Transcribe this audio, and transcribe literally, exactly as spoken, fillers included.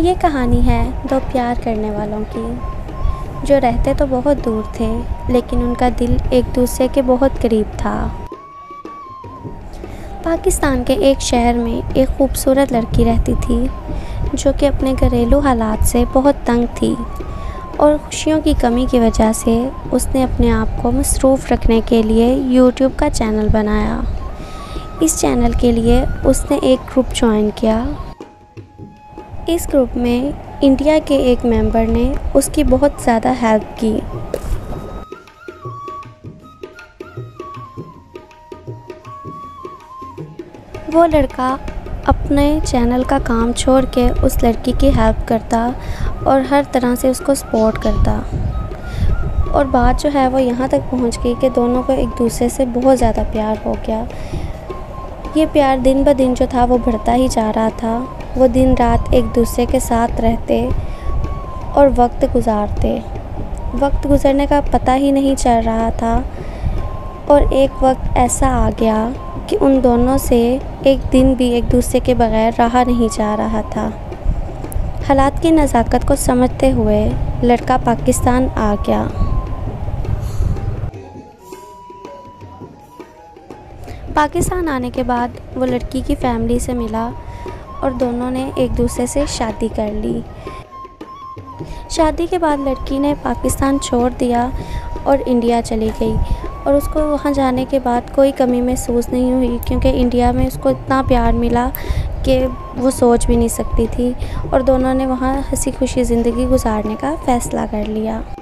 ये कहानी है दो प्यार करने वालों की, जो रहते तो बहुत दूर थे लेकिन उनका दिल एक दूसरे के बहुत करीब था। पाकिस्तान के एक शहर में एक खूबसूरत लड़की रहती थी, जो कि अपने घरेलू हालात से बहुत तंग थी और खुशियों की कमी की वजह से उसने अपने आप को मसरूफ़ रखने के लिए यूट्यूब का चैनल बनाया। इस चैनल के लिए उसने एक ग्रुप ज्वाइन किया। इस ग्रुप में इंडिया के एक मेंबर ने उसकी बहुत ज़्यादा हेल्प की। वो लड़का अपने चैनल का काम छोड़ के उस लड़की की हेल्प करता और हर तरह से उसको सपोर्ट करता, और बात जो है वो यहाँ तक पहुँच गई कि दोनों को एक दूसरे से बहुत ज़्यादा प्यार हो गया। ये प्यार दिन ब दिन जो था वो बढ़ता ही जा रहा था। वो दिन रात एक दूसरे के साथ रहते और वक्त गुजारते। वक्त गुजरने का पता ही नहीं चल रहा था, और एक वक्त ऐसा आ गया कि उन दोनों से एक दिन भी एक दूसरे के बग़ैर रहा नहीं जा रहा था। हालात की नज़ाकत को समझते हुए लड़का पाकिस्तान आ गया। पाकिस्तान आने के बाद वो लड़की की फैमिली से मिला और दोनों ने एक दूसरे से शादी कर ली। शादी के बाद लड़की ने पाकिस्तान छोड़ दिया और इंडिया चली गई, और उसको वहाँ जाने के बाद कोई कमी महसूस नहीं हुई, क्योंकि इंडिया में उसको इतना प्यार मिला कि वो सोच भी नहीं सकती थी, और दोनों ने वहाँ हंसी खुशी ज़िंदगी गुजारने का फ़ैसला कर लिया।